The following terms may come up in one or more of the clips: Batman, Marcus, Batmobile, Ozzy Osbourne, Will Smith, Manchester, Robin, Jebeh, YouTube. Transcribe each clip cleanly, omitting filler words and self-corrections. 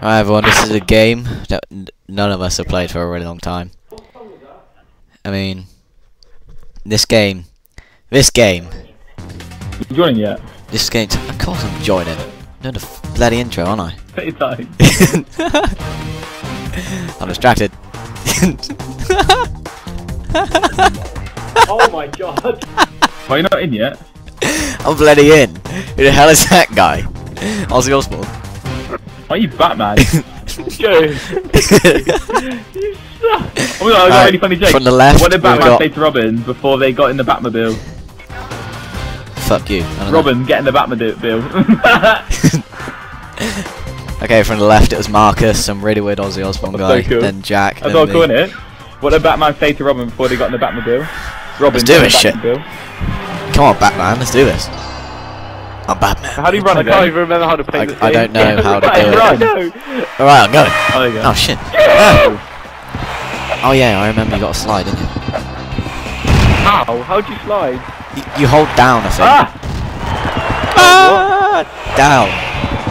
Alright everyone, this is a game that none of us have played for a really long time. I mean, this game. You joining yet? This game, of course I'm joining. I'm doing the bloody intro, aren't I? Take time. I'm distracted. Oh my god. Well, you're not in yet. I'm bloody in. Who the hell is that guy? Ozzy Osbourne. Are you Batman? Joe. You suck. Oh my god, I got a really funny joke. From the left, what did Batman say to Robin before they got in the Batmobile? Fuck you. Robin, get in the Batmobile. Okay, from the left it was Marcus, some really weird Ozzy Osbourne guy, so cool. Then Jack. That's all cool, isn't it? What did Batman say to Robin before they got in the Batmobile? Robin, let's do this shit. Come on, Batman, let's do this. I'm Batman. How do you run again? I can't even remember how to play this game. I don't know how to do it. Alright, I'm going. Oh, there you go. Oh shit. Yeah. Oh yeah, I remember you got a slide, didn't you? Ow, how'd you slide? You hold down, I think. Ah! Ah! Down.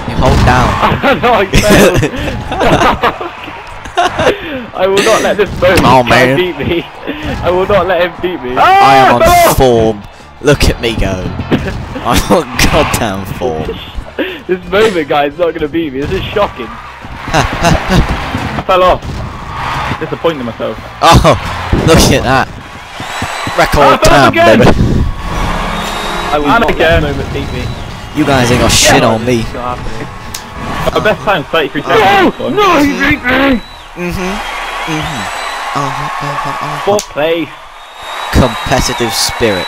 You hold down. No, I failed. I will not let this bone beat me. I will not let him beat me. I am on form. Look at me go. I'm on goddamn form. This moment, guys, is not going to beat me. This is shocking. I fell off. Disappointed myself. Oh, look at that. Record time, baby. I will not let this moment beat me. You guys ain't got shit on me. My best time is 33 seconds. Oh, no, you beat me! Fourth place. Competitive spirit.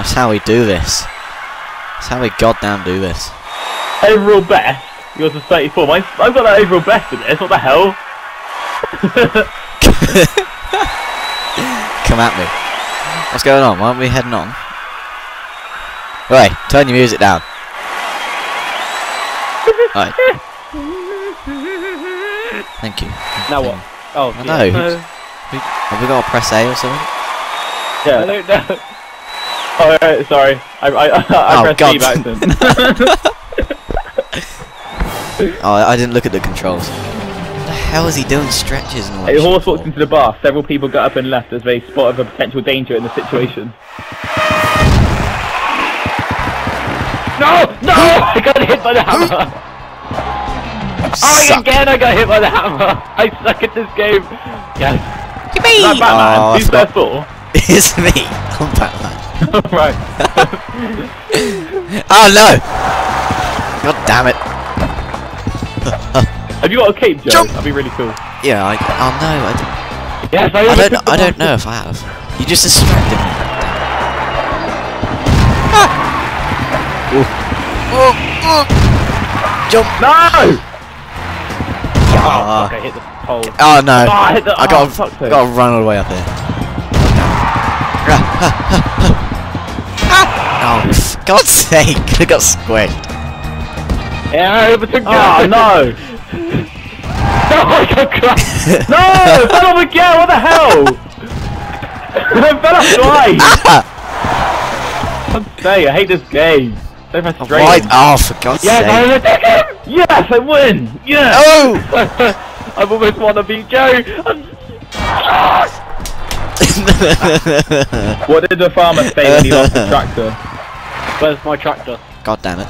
That's how we do this. That's how we goddamn do this. Overall best. Yours is 34. I've got that overall best in this. What the hell? Come at me. What's going on? Why aren't we heading on? Right, turn your music down. Right. Thank you. Now what? Oh, I know. Have we got to press A or something? Yeah. I don't know. Oh, right, sorry. I pressed B back then. Oh, I didn't look at the controls. What the hell is he doing stretches and all that? A horse walked into the bar. Several people got up and left as they spotted a potential danger in the situation. No! No! I got hit by the hammer! Oh, again I got hit by the hammer! I suck at this game! Yes. Yippee! That Batman, oh, who's there for? It's me! I'm Batman. Right. Oh no! God damn it! Have you got a cape, Joe? Jump. That'd be really cool. Yeah, oh no, yes, I don't know if I have. You just distracted me. Ah. Oh. Jump! No! Oh, fuck, I hit the pole. Oh no! Oh, I got to run all the way up here. Oh, for God's sake, I got squished. Yeah, I overtook you. No! Oh my god, Christ! No! I fell off again, what the hell? I fell off twice! God's sake, I hate this game. So frustrating. Right. Oh, for God's sake. Yes, I win! Yes! Oh! I've almost won to beat Joe! What did the farmer say when he lost the tractor? Where's my tractor? God damn it.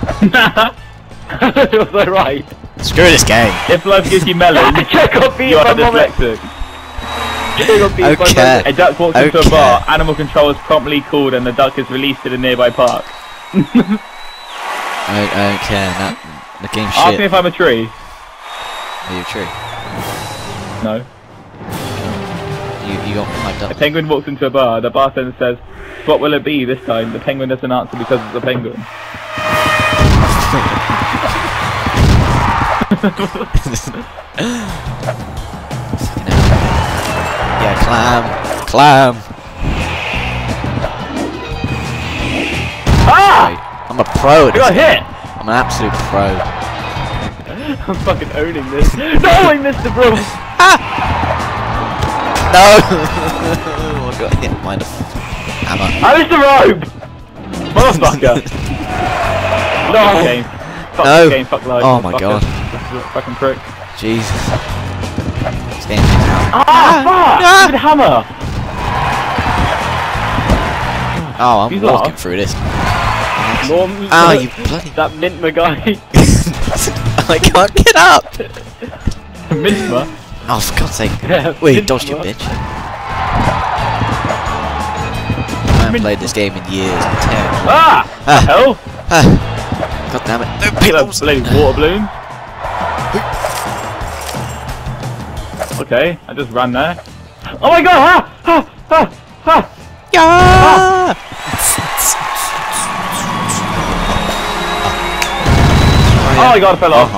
Was I right? Screw this game. If life gives you melons, you are dyslexic. Okay. A duck walks into a bar, animal control is promptly called and the duck is released in a nearby park. I don't care, the game's shit. Ask me if I'm a tree. Are you a tree? No. You got my duck. A penguin walks into a bar, the bartender says, "What will it be this time?" The penguin doesn't answer because it's a penguin. Yeah, clam! Clam! Ah! I'm a pro! I got hit! I'm an absolute pro. I'm fucking owning this. No, I missed the broom! Ah! No! I got hit by the hammer. I missed the rope! Motherfucker! No! Fuck this game, fuck life. Oh my god. you fucking prick. Jesus. Stand down. Ah, fuck! Ah! Good hammer! Oh, I'm walking through this. Norm, oh, you bloody... That Mintma guy. I can't get up! Mintma? Oh, for God's sake. Yeah, wait, Mintma. Dodged you, bitch. I haven't played this game in years. I'm terrible. Ah! Ah! Hell? Ah! God damn it. No pillows! Bloody water balloon. Okay, I just ran there. Oh my god! Ha! Ha! Ha! Ha! Yeah! Ah. Oh my god, I fell off.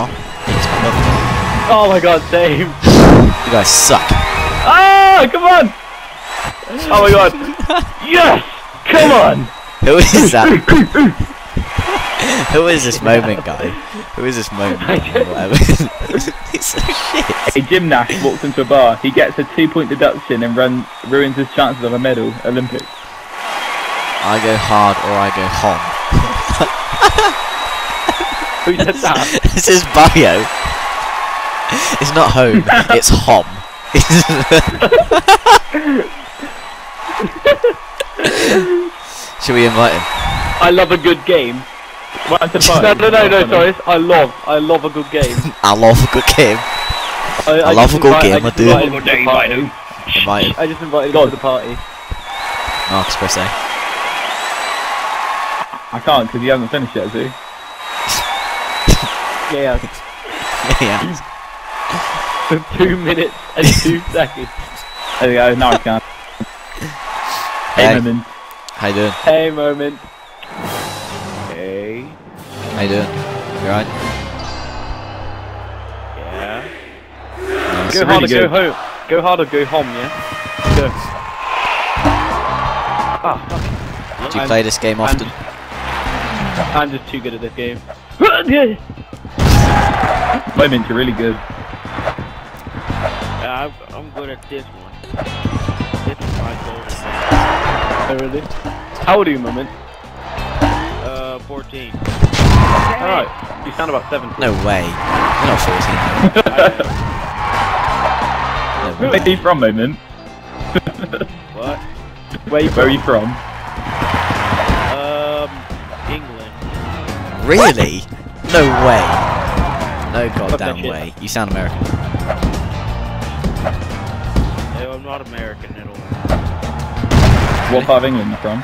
Oh my god, Dave. You guys suck. Ah! Come on! Oh my god. Yes! Come on! Who is that? Who is this moment guy? Who is this moment guy? He's so shit. A gymnast walks into a bar. He gets a 2-point deduction and ruins his chances of a medal. Olympics. I go hard or I go hom. Who said that? This is bio. It's not home. It's hom. Should we invite him? I love a good game. No, sorry. I love a good game. I love a good game. I love a good game, I do. I just invited him to the party. Marcus, press A. I can't, because you haven't finished yet, do you? Yeah, yeah. For 2 minutes and 2 seconds. There we go, now I can. Hey, moment. How you doing? Hey, moment. How you doing? You alright? Yeah. No, go hard or go home. Go hard or go home, yeah? Go. Ah, fuck. Do you play this game often? I'm just too good at this game. Moments, you're really good. Yeah, I'm good at this one. This is my favorite. Oh, really? How old are you, Moment? 14. Alright, you sound about 7. No way. You're not 14. No. Where are you from, Moment? What? Where are you from? England. Really? No way. No goddamn way. You sound American. No, I'm not American at all. What part of England are you from?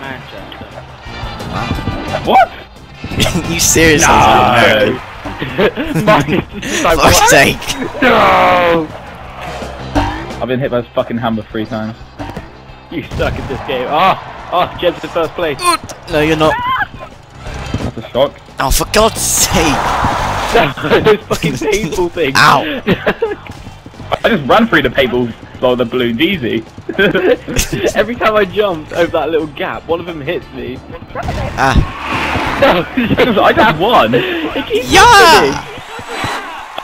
Manchester. Wow. What? You seriously? No. Marcus, like, for fuck's sake. No. I've been hit by this fucking hammer 3 times. You suck at this game. Oh, Jed's in first place. No, you're not. That's a shock. Oh, for God's sake! Those fucking paintball things. Ow! I just ran through the paintballs. Oh, the balloon's easy. Every time I jumped over that little gap, one of them hits me. Ah. No, I just won. It keeps happening.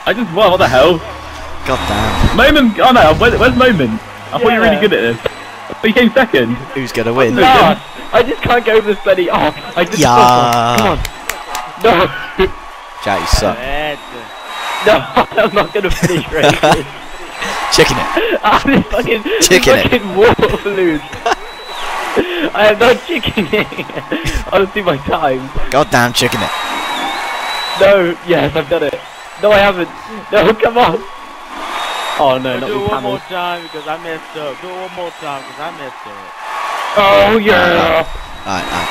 I just won, what the hell? God damn. Moment, oh no, where's Moment? I thought you were really good at this. But you came second. Who's gonna win? No, I just can't go over this bloody arc. I just come on. No. Jack, you suck. No, I'm not gonna finish racing. Chicken it. This fucking chicken fucking it. Water balloon. I am not chickening. I'll do my time. Goddamn chicken it. No, yes, I've done it. No, I haven't. No, come on. Oh no, not do it one more time because I messed up. Do it one more time because I messed up. Oh yeah. Alright, alright.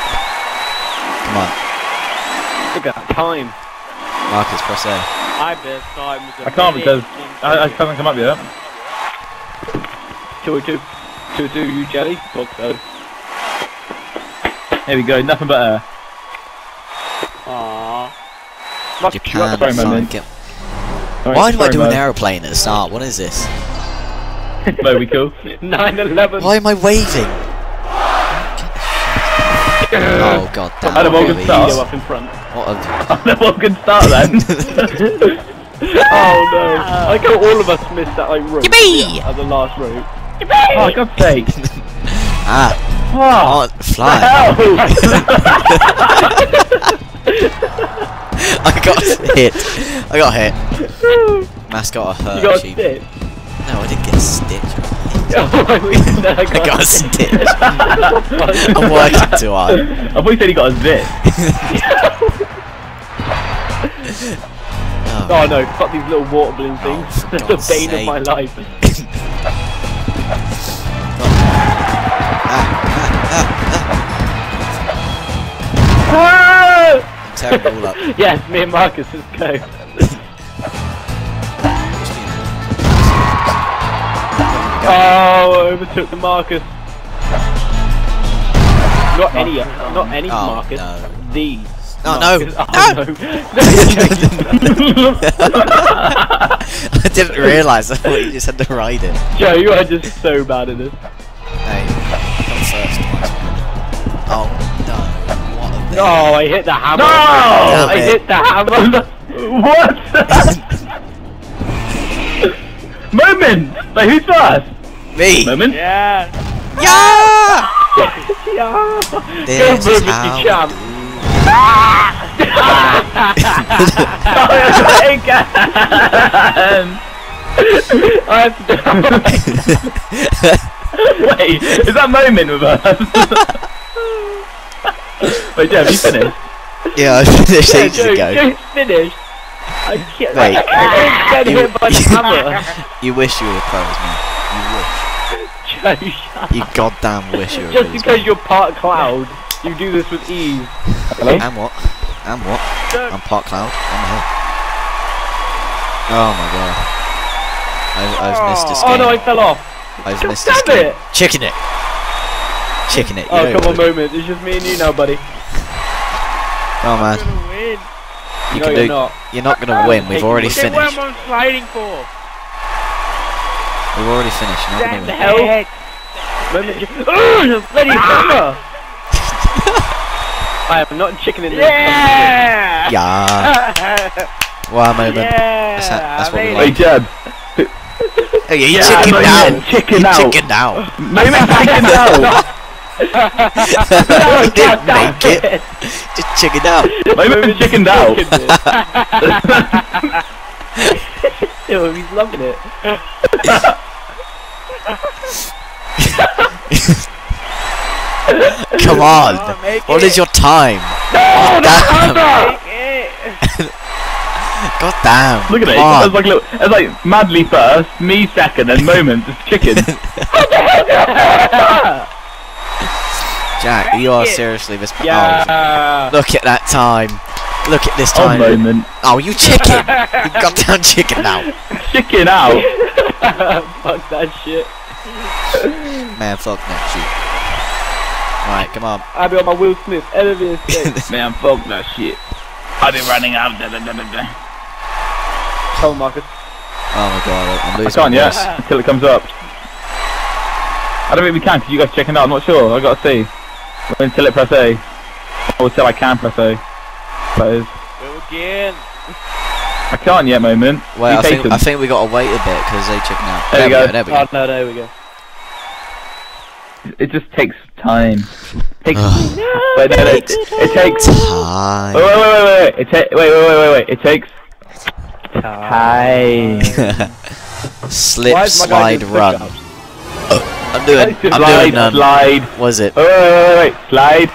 Come on. Look at that time. Marcus, press A. My best time was I can't because I haven't come up yet. 2-2, you jelly. Fuck though. Here we go, nothing but air. Aww. Japan, why do I do an aeroplane at the start? What is this? No, we cool. 9-11. Why am I waving? Oh god damn. I had a Morgan start. Up in front. What a... I had a Morgan start then. Oh no. I think all of us missed that like rope. At the last rope. Oh, God's sake. Fly. I got hit. I got hit. That's got a hurt. You got a no, I didn't get a stitch. I got a stitch. I'm working too hard. I thought you said he got a zit. Oh no, fuck these little water balloon things. That's the bane of my life. I'm terrible up. Yeah, me and Marcus, let's go. Oh, I overtook the Marcus. Not any, Marcus. No. The. Oh, Marcus. No. Oh, no. I didn't realise. I thought you just had to ride it. Joe, you are just so bad at this. Hey, come first. Oh no! What a thing. No, I hit the hammer. No, I hit the hammer. What? Moment. Like, who's first? Me! Moment? Yeah! Yeah! Yeah! This is how we do. I have to do. Wait, is that Moment with us? Wait, Joe, have you finished? Yeah, I finished ages ago. Joe, finished! I can't. Wait, I can't get by the hammer. You wish you were a pro, man. You wish. Joe, you goddamn wish you were. Just because you're part cloud, you do this with ease. Hello? And what? And what? Joe. I'm part cloud. I'm here. Oh my god. I've missed a game. Oh no, I fell off. I've missed a game. Chicken it. Chicken it. Oh, come on, Moment. It's just me and you now, buddy. Oh man. You no, you're not. You're not going to win. We've already finished. What am I sliding for? We've already finished. You're not going to win. What the hell? Oh, bloody hammer! I am not chicken in this. Yeah! Yeah. Wow, Moment. Yeah, that's what we like. Hey, Jeb. Hey, you chicken out. Chicken out. Chicken out. Moment, chicken out. I didn't make it. Just check it out. Moment chickened out. Yo, he's loving it. Come on. Oh, what is your time? No, damn. God damn. Look at it. I was like, look, it was like madly first, me second, and Moment just chicken. What the hell? Jack, you are seriously this. Yeah. Oh, look at that time. Look at this time. Oh, Moment. Oh, you chicken. You goddamn chicken now. Chicken out. Fuck that shit. Man, fuck that shit. Alright, come on. I'll be on my Will Smith elevator stage. Man, fuck that shit. I'll be running out. Come on, Marcus. Oh my god, I'm losing. I can't, yes, until it comes up. I don't think we can because you guys checking out. I'm not sure. I gotta see. Until it press A. Or until I can press A. That is. Go again. I can't yet, Moment. Wait, I think we gotta wait a bit because they checking out. There we go. Oh, no, there we go. It just takes time. It takes. It takes time. Wait. It takes time. Slip, slide, run. I'm doing slide. Was it? Wait. Slide.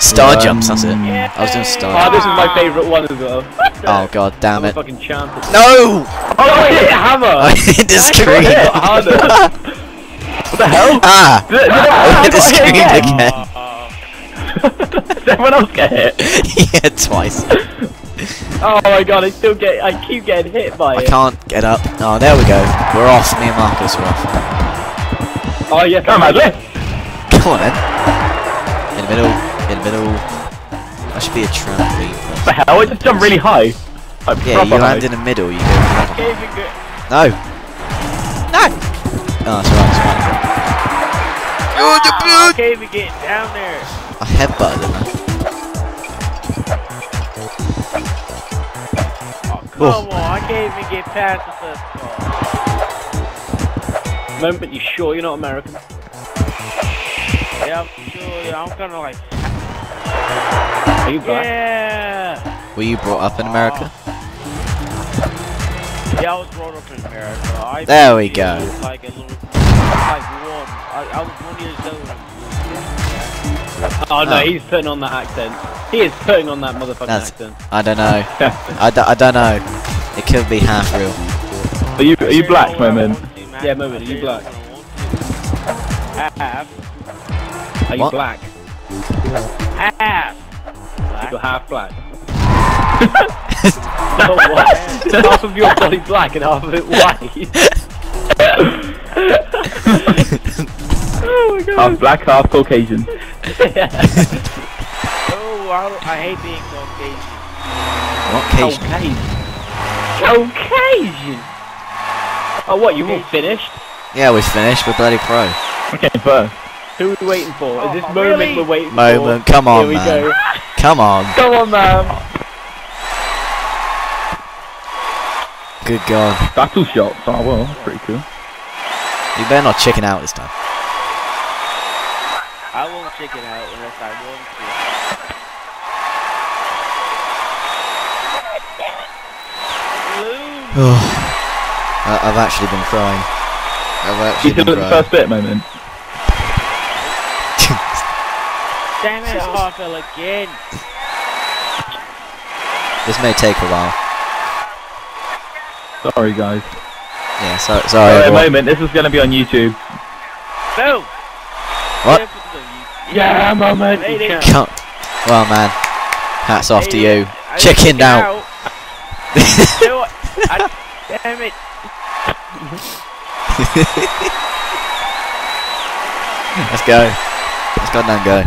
Star jumps, that's it. Yeah. I was doing star jumps. Oh, this is my favourite one as well. Oh god damn it. Fucking champ. No! Oh, I hit a hammer! I hit the screen. What the hell? Ah! I hit the screen again. Did everyone else get hit? Yeah, twice. Oh my god, I keep getting hit by it. I can't get up. Oh, there we go. We're off, me and Marcus are off. Oh yeah, come on, left. Come on, then. In the middle, That should be a trampoline. What the hell? I just jumped really high. Like, yeah, you land in the middle, you go. No. No. Oh, it's alright, Oh, okay, we get down there. I headbutted him. Oh, come on, I can't even get past the first ball. Moment, you sure you're not American? Yeah, I'm sure. I'm kind of like. Are you black? Yeah. Were you brought up in America? Yeah, I was brought up in America. There we go. Like a little, like one. I was 1 years old. Oh no, he's putting on that accent. He is putting on that motherfucking accent. I don't know. I don't know. It could be half real. Are you black, Moomin? Yeah, Moomin, are you black? Half. Are you black? Half. You're half black. Oh, what? Half of your body black and half of it white. Oh my god. Half black, half Caucasian. Yeah. Oh, I hate being Caucasian. What Caucasian? Caucasian. Oh, what? You all finished? Yeah, we're finished. We're bloody pro. Okay, but who are we waiting for? Is this moment really? We're waiting for? Moment. Come on, man. Here we go. Come on. Come on, man. Good god. Battle shots, oh well, that's pretty cool. You better not chicken out this time. I won't chicken out unless I want to. I've actually been crying. You did the first bit, Moment. Damn it, Harfell again. This may take a while. Sorry guys. Yeah, sorry. At the moment, this is going to be on YouTube. Boom! What? Yeah, Moment! Well, man. Hats off to you. Chicken out! Damn it! Let's go. Let's go.